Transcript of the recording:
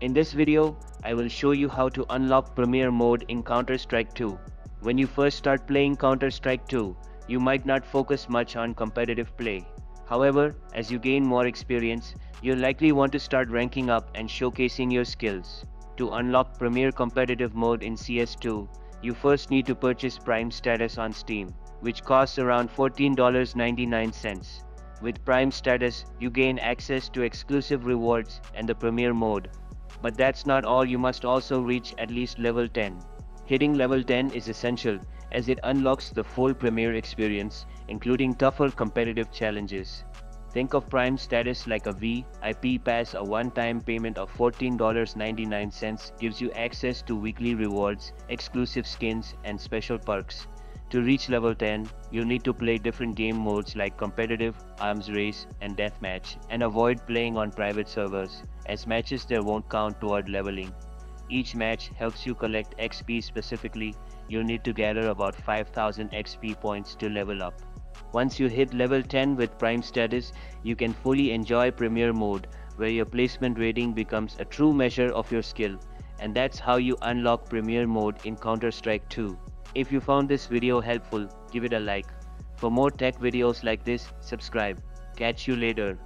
In this video, I will show you how to unlock Premier mode in Counter-Strike 2. When you first start playing Counter-Strike 2, you might not focus much on competitive play. However, as you gain more experience, you'll likely want to start ranking up and showcasing your skills. To unlock Premier Competitive Mode in CS2, you first need to purchase Prime Status on Steam, which costs around $14.99. With Prime Status, you gain access to exclusive rewards and the Premier mode. But that's not all, you must also reach at least level 10. Hitting level 10 is essential as it unlocks the full Premier experience, including tougher competitive challenges. Think of Prime Status like a VIP pass. A one-time payment of $14.99 gives you access to weekly rewards, exclusive skins, and special perks. To reach level 10, you'll need to play different game modes like Competitive, Arms Race, and Deathmatch, and avoid playing on private servers, as matches there won't count toward leveling. Each match helps you collect XP specifically. You'll need to gather about 5,000 XP points to level up. Once you hit level 10 with Prime Status, you can fully enjoy Premier mode, where your placement rating becomes a true measure of your skill. And that's how you unlock Premier mode in Counter-Strike 2. If you found this video helpful, give it a like. For more tech videos like this, subscribe. Catch you later.